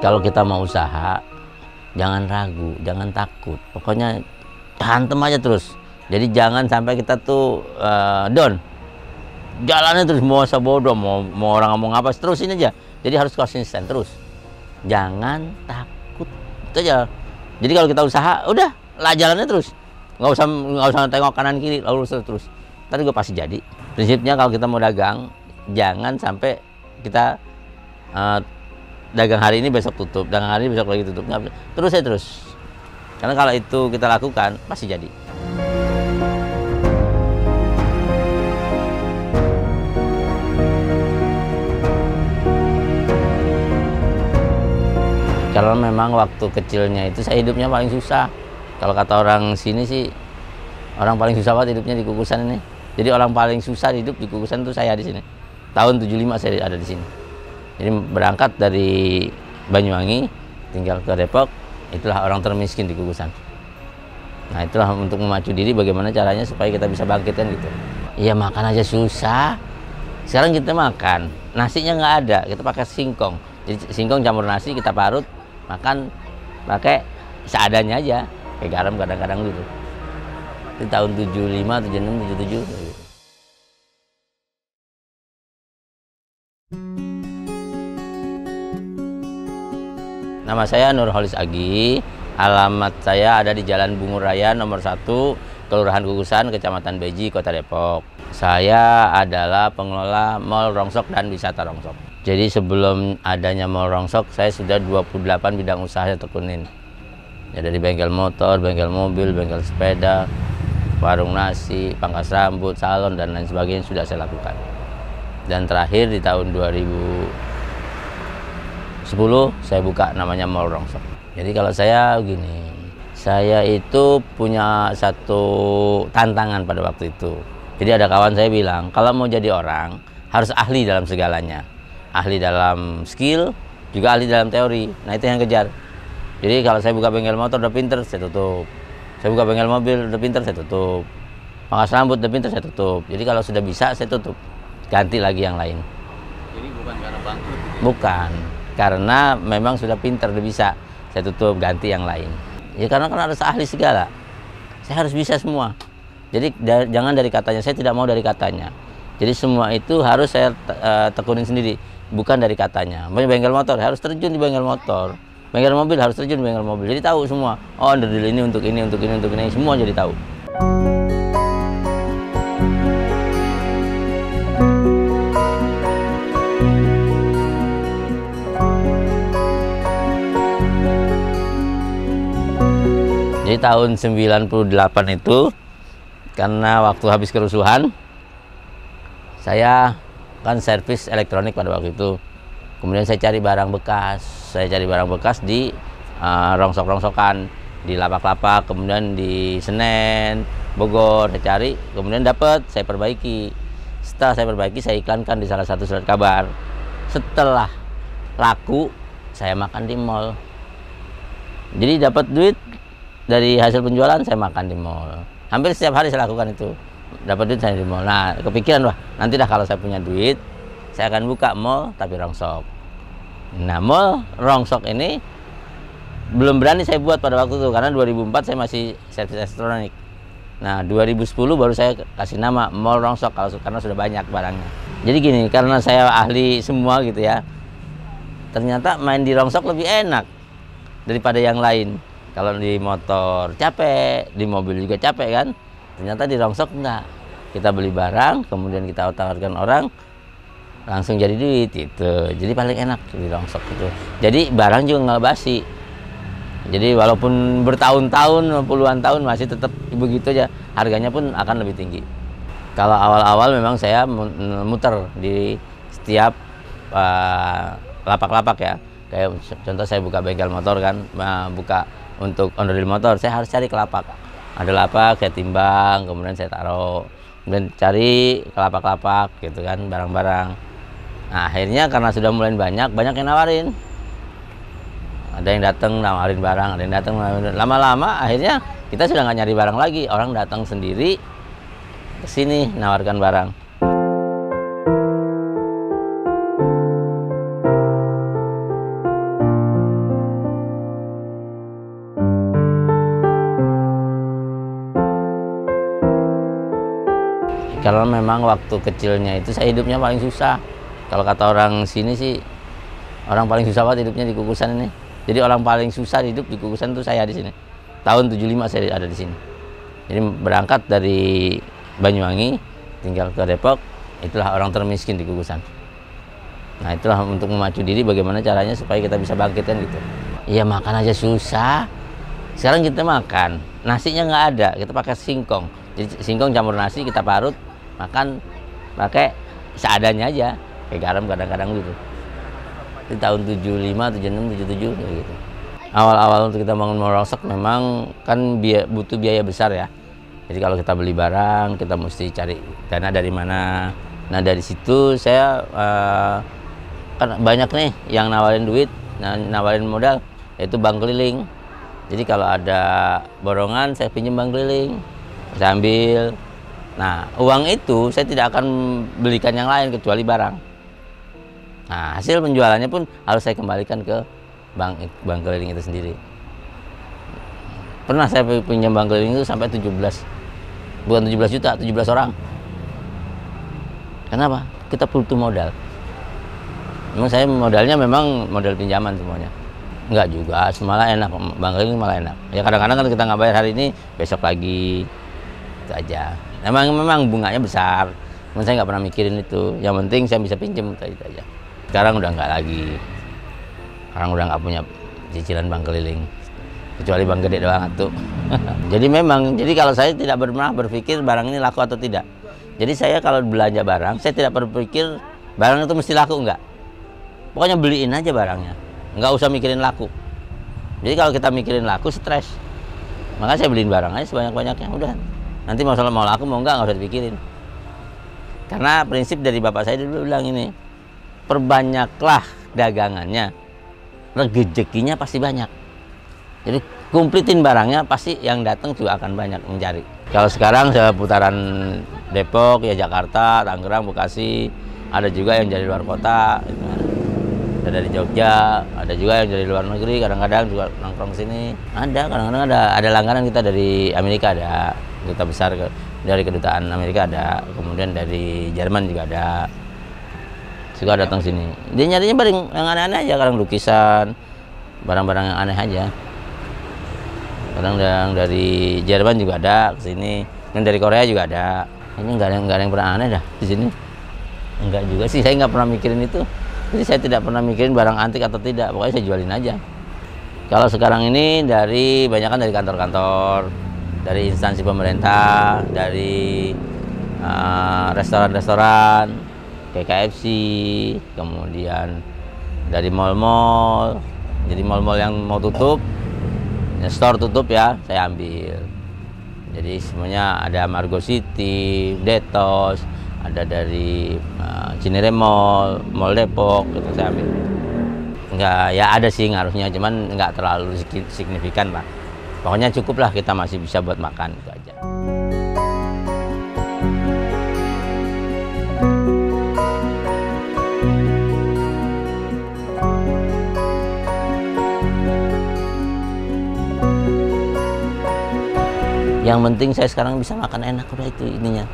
Kalau kita mau usaha, jangan ragu, jangan takut. Pokoknya hantem aja terus. Jadi jangan sampai kita tuh down. Jalannya terus mau sebodoh, mau orang ngomong apa, terusin aja. Jadi harus konsisten terus. Jangan takut. Itu aja. Jadi kalau kita usaha, udah lah jalannya terus. Nggak usah tengok kanan kiri, lalu terus. Tadi gue pasti jadi. Prinsipnya kalau kita mau dagang, jangan sampai kita dagang hari ini besok tutup, dagang hari ini besok lagi tutup, terus ya terus. Karena kalau itu kita lakukan, pasti jadi. Kalau memang waktu kecilnya itu saya hidupnya paling susah. Kalau kata orang sini sih, orang paling susah banget hidupnya di Kukusan ini. Jadi orang paling susah hidup di Kukusan itu saya di sini. Tahun 75 saya ada di sini. Jadi berangkat dari Banyuwangi, tinggal ke Depok, itulah orang termiskin di Kukusan. Nah itulah untuk memacu diri bagaimana caranya supaya kita bisa bangkitkan gitu. Iya makan aja susah, sekarang kita makan, nasinya nggak ada, kita pakai singkong. Jadi singkong campur nasi kita parut, makan pakai seadanya aja, kayak garam kadang-kadang gitu. Itu tahun 75, 76, 77 gitu. Nama saya Nurholis Agi, alamat saya ada di Jalan Bungur Raya nomor 1, Kelurahan Kukusan, Kecamatan Beji, Kota Depok. Saya adalah pengelola Mall Rongsok dan Wisata Rongsok. Jadi sebelum adanya Mall Rongsok, saya sudah 28 bidang usaha saya tekunin. Ya dari bengkel motor, bengkel mobil, bengkel sepeda, warung nasi, pangkas rambut, salon, dan lain sebagainya sudah saya lakukan. Dan terakhir di tahun 2010 saya buka namanya Mall Rongsok. Jadi kalau saya gini, saya itu punya satu tantangan pada waktu itu. Jadi ada kawan saya bilang, kalau mau jadi orang harus ahli dalam segalanya. Ahli dalam skill, juga ahli dalam teori. Nah itu yang kejar. Jadi kalau saya buka bengkel motor udah pinter, saya tutup. Saya buka bengkel mobil udah pinter, saya tutup. Pangkas rambut udah pinter, saya tutup. Jadi kalau sudah bisa, saya tutup. Ganti lagi yang lain. Jadi bukan karena bangkrut? Bukan. Karena memang sudah pintar, udah bisa, saya tutup, ganti yang lain. Ya karena harus ahli segala, saya harus bisa semua. Jadi jangan dari katanya, saya tidak mau dari katanya. Jadi semua itu harus saya tekunin sendiri, bukan dari katanya. Bengkel motor, harus terjun di bengkel motor. Bengkel mobil, harus terjun di bengkel mobil. Jadi tahu semua, oh underdeal ini untuk ini, untuk ini, untuk ini, semua jadi tahu. Jadi tahun 98 itu karena waktu habis kerusuhan saya kan servis elektronik pada waktu itu. Kemudian saya cari barang bekas. Saya cari barang bekas di rongsok-rongsokan, di lapak-lapak, kemudian di Senen, Bogor, saya cari, kemudian dapat, saya perbaiki. Setelah saya perbaiki, saya iklankan di salah satu surat kabar. Setelah laku, saya makan di mall. Jadi dapat duit dari hasil penjualan, saya makan di mall. Hampir setiap hari saya lakukan itu. Dapat duit saya di mall. Nah, kepikiran, wah, nanti dah kalau saya punya duit, saya akan buka mall tapi rongsok. Nah, mall rongsok ini belum berani saya buat pada waktu itu. Karena 2004 saya masih servis elektronik. Nah, 2010 baru saya kasih nama Mall Rongsok karena sudah banyak barangnya. Jadi gini, karena saya ahli semua gitu ya, ternyata main di rongsok lebih enak daripada yang lain. Kalau di motor capek, di mobil juga capek kan? Ternyata di rongsok enggak. Kita beli barang, kemudian kita tawarkan orang, langsung jadi duit gitu. Jadi paling enak di rongsok itu. Jadi barang juga nggak basi. Jadi walaupun bertahun-tahun, puluhan tahun masih tetap begitu aja. Harganya pun akan lebih tinggi. Kalau awal-awal memang saya muter di setiap lapak-lapak ya. Kayak contoh saya buka bengkel motor kan, buka untuk onderdil motor, saya harus cari ke lapak. Ada lapak, saya timbang, kemudian saya taruh. Kemudian cari ke lapak-lapak gitu kan, barang-barang. Nah, akhirnya karena sudah mulai banyak yang nawarin. Ada yang datang nawarin barang, ada yang datang nawarin. Lama-lama akhirnya kita sudah nggak nyari barang lagi. Orang datang sendiri ke sini nawarkan barang. Kalau memang waktu kecilnya itu saya hidupnya paling susah. Kalau kata orang sini sih, orang paling susah banget hidupnya di Kukusan ini. Jadi orang paling susah hidup di Kukusan itu saya di sini. Tahun 75 saya ada di sini. Jadi berangkat dari Banyuwangi, tinggal ke Depok, itulah orang termiskin di Kukusan. Nah itulah untuk memacu diri bagaimana caranya supaya kita bisa bangkit kan gitu. Iya makan aja susah. Sekarang kita makan, nasinya nggak ada, kita pakai singkong. Jadi singkong campur nasi kita parut, makan pakai seadanya aja, kayak garam kadang-kadang gitu. Itu tahun 75, 76, 77 kayak gitu. Awal-awal untuk kita bangun Mall Rongsok memang kan butuh biaya besar ya. Jadi kalau kita beli barang, kita mesti cari dana dari mana. Nah dari situ saya kan banyak nih yang nawarin duit, nawarin modal, yaitu bank keliling. Jadi kalau ada borongan saya pinjam bank keliling, saya ambil. Nah uang itu saya tidak akan belikan yang lain kecuali barang. Nah hasil penjualannya pun harus saya kembalikan ke bank keliling itu sendiri. Pernah saya pinjam bank keliling itu sampai 17 juta, 17 orang. Kenapa? Kita butuh modal. Memang saya modalnya memang modal pinjaman semuanya. Enggak juga, malah enak, bank keliling malah enak. Ya kadang-kadang kan kita nggak bayar hari ini, besok lagi, itu aja. Memang bunganya besar, cuman saya nggak pernah mikirin itu. Yang penting saya bisa pinjam, itu aja. Sekarang udah nggak lagi. Sekarang udah nggak punya cicilan bank keliling. Kecuali bank gede doang tuh. Jadi memang, jadi kalau saya tidak pernah berpikir barang ini laku atau tidak. Jadi saya kalau belanja barang, saya tidak berpikir barang itu mesti laku enggak. Pokoknya beliin aja barangnya, nggak usah mikirin laku. Jadi kalau kita mikirin laku, stres. Makanya saya beliin barang aja sebanyak-banyaknya, udah. Nanti masalah mau laku mau nggak usah dipikirin. Karena prinsip dari bapak saya dulu bilang ini, perbanyaklah dagangannya, rezekinya pasti banyak. Jadi kumplitin barangnya, pasti yang datang juga akan banyak mencari. Kalau sekarang saya putaran Depok, ya Jakarta, Tangerang, Bekasi, ada juga yang dari luar kota, gitu. Ada dari Jogja, ada juga yang dari luar negeri, kadang-kadang juga nongkrong sini. Ada, kadang-kadang ada langganan kita dari Amerika ada, duta besar dari kedutaan Amerika ada, kemudian dari Jerman juga ada. Suka datang sini. Dia nyarinya paling yang aneh-aneh aja, kadang lukisan, barang-barang yang aneh aja. Kadang dari Jerman juga ada ke sini, dan dari Korea juga ada. Ini nggak ada yang pernah aneh dah di sini. Enggak juga sih, saya nggak pernah mikirin itu. Jadi saya tidak pernah mikirin barang antik atau tidak, pokoknya saya jualin aja. Kalau sekarang ini banyakan dari kantor-kantor, dari instansi pemerintah, dari restoran-restoran, kayak KFC, kemudian dari mall-mall. Jadi mall-mall yang mau tutup, store tutup ya, saya ambil. Jadi semuanya ada Margo City, Detos, ada dari Cinere Mall, Mall Depok, gitu saya ambil. Enggak, ya ada sih ngaruhnya, cuman nggak terlalu signifikan Pak. Pokoknya cukuplah kita masih bisa buat makan, itu aja. Yang penting saya sekarang bisa makan enak, udah itu intinya.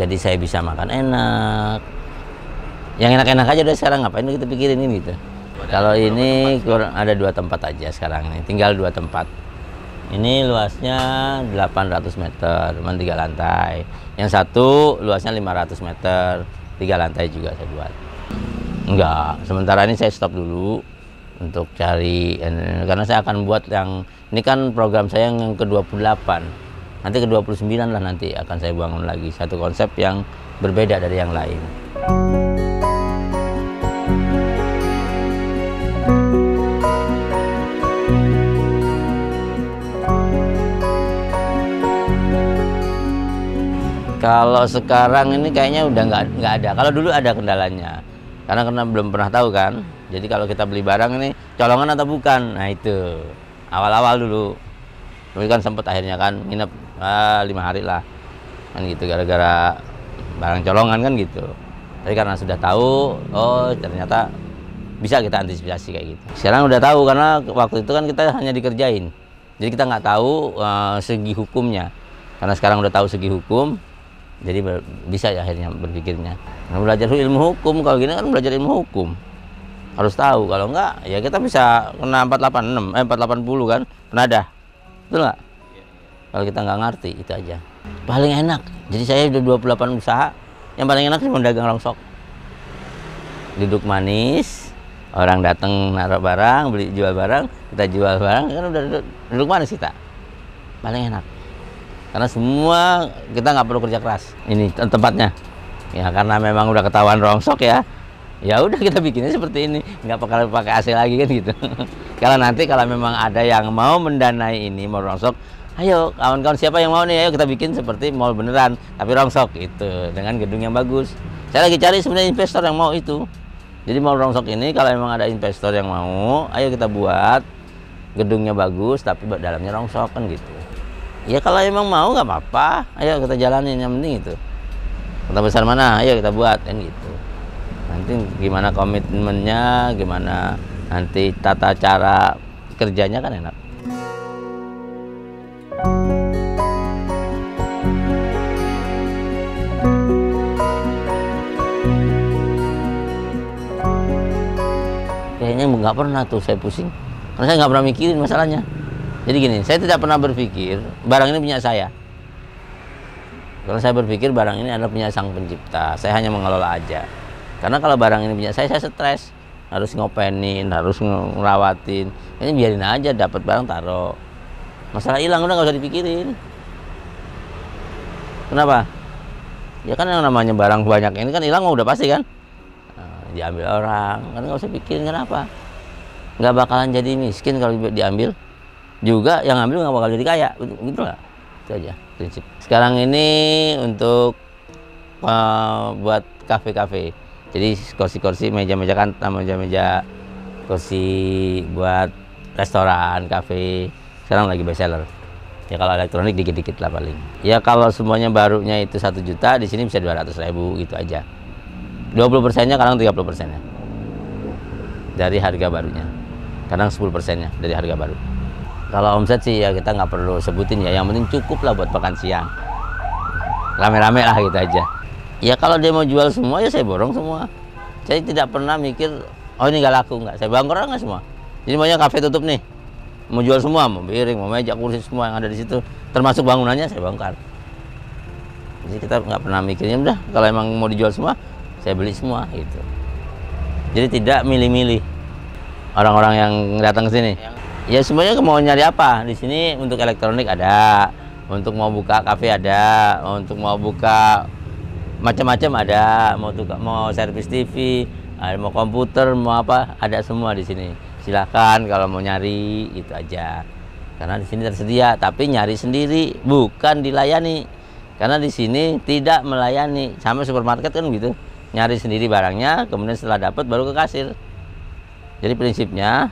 Jadi saya bisa makan enak. Yang enak-enak aja udah sekarang, ngapain kita pikirin ini gitu. Kalau ini kurang, ada 2 tempat aja sekarang ini, tinggal 2 tempat. Ini luasnya 800 meter, cuma 3 lantai. Yang satu luasnya 500 meter, 3 lantai juga saya buat. Enggak, sementara ini saya stop dulu. Untuk cari, karena saya akan buat yang, ini kan program saya yang ke-28, nanti ke-29 lah nanti akan saya bangun lagi satu konsep yang berbeda dari yang lain. Kalau sekarang ini kayaknya udah nggak ada, kalau dulu ada kendalanya. Karena belum pernah tahu kan, jadi kalau kita beli barang ini colongan atau bukan, nah itu awal-awal dulu. Tapi kan sempet akhirnya kan nginep 5 hari lah, kan gitu gara-gara barang colongan kan gitu. Tapi karena sudah tahu, oh ternyata bisa kita antisipasi kayak gitu. Sekarang udah tahu karena waktu itu kan kita hanya dikerjain, jadi kita nggak tahu segi hukumnya. Karena sekarang udah tahu segi hukum, Jadi bisa ya akhirnya berpikirnya. Nah, belajar ilmu hukum, kalau gini kan belajar ilmu hukum. Harus tahu, kalau enggak ya kita bisa kena 480 kan, penadah. Betul nggak? Kalau kita nggak ngerti, itu aja. Paling enak, jadi saya udah 28 usaha, yang paling enak sih pedagang rongsok. Duduk manis, orang datang naruh barang, beli jual barang, kita jual barang, kan udah duduk manis kita. Paling enak. Karena semua kita nggak perlu kerja keras. Ini tempatnya. Ya karena memang udah ketahuan rongsok ya. Ya udah kita bikinnya seperti ini, nggak pakai AC lagi kan gitu. Kalau nanti kalau memang ada yang mau mendanai ini Mall Rongsok, ayo kawan-kawan siapa yang mau nih, ayo kita bikin seperti mall beneran tapi rongsok itu, dengan gedung yang bagus. Saya lagi cari sebenarnya investor yang mau itu. Jadi Mall Rongsok ini kalau memang ada investor yang mau, ayo kita buat gedungnya bagus tapi dalamnya rongsok kan gitu. Ya kalau emang mau nggak apa-apa, ayo kita jalanin, yang penting itu. Kota besar mana, ayo kita buat kan gitu. Nanti gimana komitmennya, gimana nanti tata cara kerjanya kan enak. Kayaknya nggak pernah tuh saya pusing, karena saya nggak pernah mikirin masalahnya. Jadi gini, saya tidak pernah berpikir barang ini punya saya. Kalau saya berpikir barang ini adalah punya sang pencipta, saya hanya mengelola aja. Karena kalau barang ini punya saya stres. Harus ngopenin, harus ngerawatin. Ini biarin aja, dapat barang taruh. Masalah hilang udah nggak usah dipikirin. Kenapa? Ya kan yang namanya barang banyak ini kan hilang udah pasti kan. Nah, diambil orang, kan nggak usah pikirin kenapa. Nggak bakalan jadi miskin kalau diambil. Juga yang ambil nggak bakal jadi kaya, gitu lah. Itu aja prinsip. Sekarang ini untuk buat kafe-kafe. Jadi kursi-kursi, meja-meja kantor, meja-meja kursi buat restoran, kafe. Sekarang lagi best seller. Ya kalau elektronik dikit-dikit lah paling. Ya kalau semuanya barunya itu 1 juta, di sini bisa 200.000 gitu aja. 20%-nya kadang 30%-nya. Dari harga barunya. Kadang 10%-nya dari harga baru. Kalau omset sih ya kita nggak perlu sebutin ya. Yang penting cukup lah buat makan siang. Rame-rame lah gitu aja. Ya kalau dia mau jual semua, ya saya borong semua. Saya tidak pernah mikir, oh ini nggak laku, nggak. Saya bangkrut nggak semua. Jadi maunya kafe tutup nih, mau jual semua, mau piring, mau meja, kursi, semua yang ada di situ, termasuk bangunannya saya bongkar. Jadi kita nggak pernah mikirnya, udah kalau emang mau dijual semua, saya beli semua gitu. Jadi tidak milih-milih orang-orang yang datang ke sini. Ya semuanya mau nyari apa di sini, untuk elektronik ada, untuk mau buka kafe ada, untuk mau buka macam-macam ada, mau servis TV, mau komputer, mau apa, ada semua di sini. Silahkan kalau mau nyari itu aja. Karena di sini tersedia, tapi nyari sendiri, bukan dilayani. Karena di sini tidak melayani, sama supermarket kan gitu. Nyari sendiri barangnya, kemudian setelah dapat baru ke kasir. Jadi prinsipnya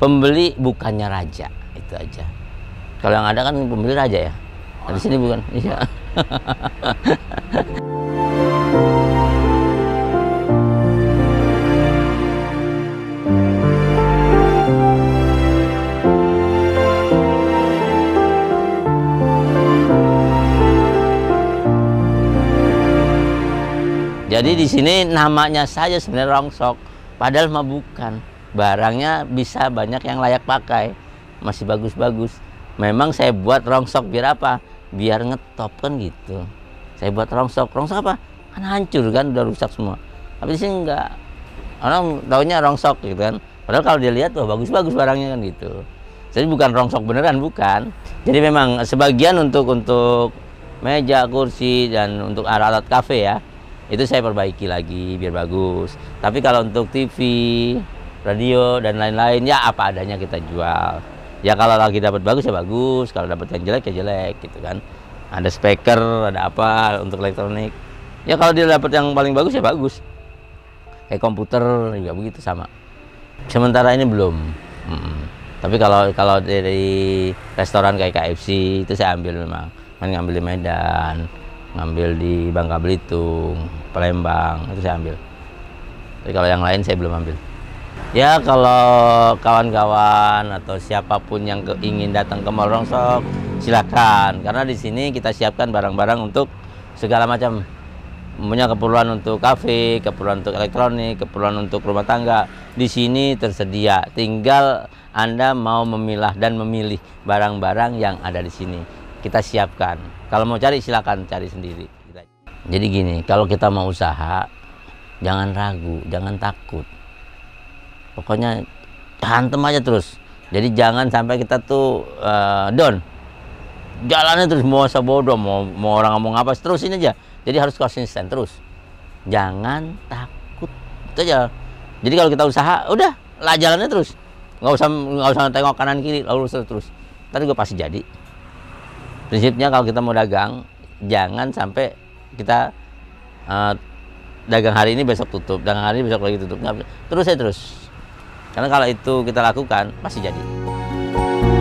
pembeli bukannya raja, itu aja. Kalau yang ada kan pembeli raja ya. Di sini bukan, iya. Jadi di sini namanya saja sebenarnya rongsok, padahal mah bukan. Barangnya bisa banyak yang layak pakai, masih bagus-bagus. Memang saya buat rongsok biar apa? Biar ngetop kan gitu. Saya buat rongsok. Rongsok apa? Kan hancur kan, udah rusak semua. Tapi di sini enggak. Orang taunya rongsok gitu kan. Padahal kalau dia lihat wah bagus-bagus barangnya kan gitu. Jadi bukan rongsok beneran, bukan. Jadi memang sebagian untuk meja, kursi dan untuk alat-alat kafe ya. Itu saya perbaiki lagi biar bagus. Tapi kalau untuk TV, radio dan lain-lain ya apa adanya kita jual. Ya kalau lagi dapat bagus ya bagus, kalau dapat yang jelek ya jelek gitu kan. Ada speaker, ada apa untuk elektronik. Ya kalau dia dapat yang paling bagus ya bagus. Kayak komputer juga begitu sama. Sementara ini belum. Tapi kalau dari restoran kayak KFC itu saya ambil memang. Kan ngambil di Medan, ngambil di Bangka Belitung, Palembang itu saya ambil. Tapi kalau yang lain saya belum ambil. Ya kalau kawan-kawan atau siapapun yang ingin datang ke Mall Rongsok, silakan, karena di sini kita siapkan barang-barang untuk segala macam, punya keperluan untuk kafe, keperluan untuk elektronik, keperluan untuk rumah tangga. Di sini tersedia, tinggal Anda mau memilah dan memilih barang-barang yang ada di sini. Kita siapkan, kalau mau cari silakan cari sendiri. Jadi gini, kalau kita mau usaha, jangan ragu, jangan takut, pokoknya hantem aja terus. Jadi jangan sampai kita tuh down, jalannya terus mau sebodoh, mau orang ngomong apa, terusin aja. Jadi harus konsisten terus, jangan takut, itu aja. Jadi kalau kita usaha, udah lah jalannya terus, nggak usah tengok kanan kiri, lalu terus. Tadi gue pasti jadi. Prinsipnya kalau kita mau dagang, jangan sampai kita dagang hari ini besok tutup, dagang hari ini besok lagi tutup, terus ya terus. Karena kalau itu kita lakukan, pasti jadi.